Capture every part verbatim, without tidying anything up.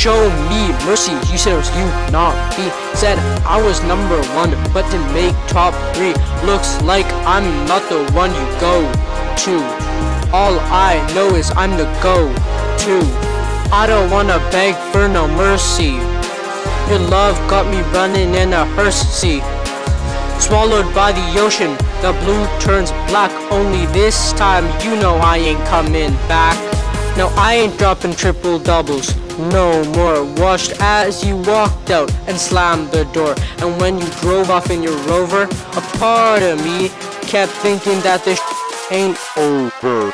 Show me mercy, he says you not. He said I was number one, but to make top three. Looks like I'm not the one you go to. All I know is I'm the go-to. I don't wanna beg for no mercy. Your love got me running in a hearse, see. Swallowed by the ocean, the blue turns black. Only this time you know I ain't coming back. No, I ain't dropping triple doubles no more. Watched as you walked out and slammed the door. And when you drove off in your Rover, a part of me kept thinking that this sh ain't over.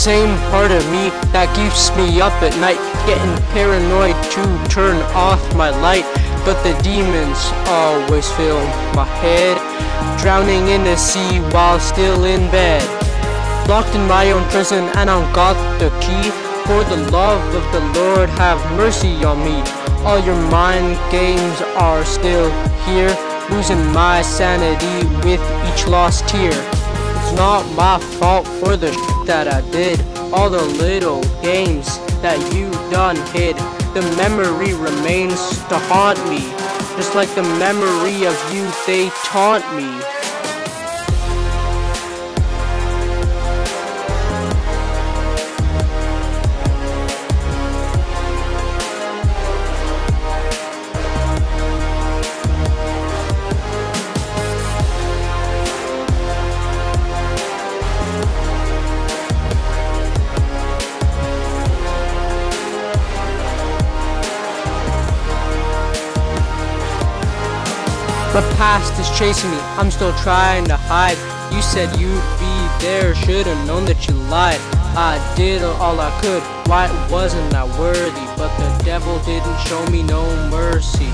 Same part of me that keeps me up at night, getting paranoid to turn off my light. But the demons always fill my head, drowning in the sea while still in bed. Locked in my own prison and I've got the key. For the love of the Lord have mercy on me. All your mind games are still here, losing my sanity with each lost tear. It's not my fault for the sh that I did, all the little games that you done hid. The memory remains to haunt me, just like the memory of you they taunt me. The past is chasing me, I'm still trying to hide. You said you'd be there, should've known that you lied. I did all I could, why wasn't I worthy? But the devil didn't show me no mercy.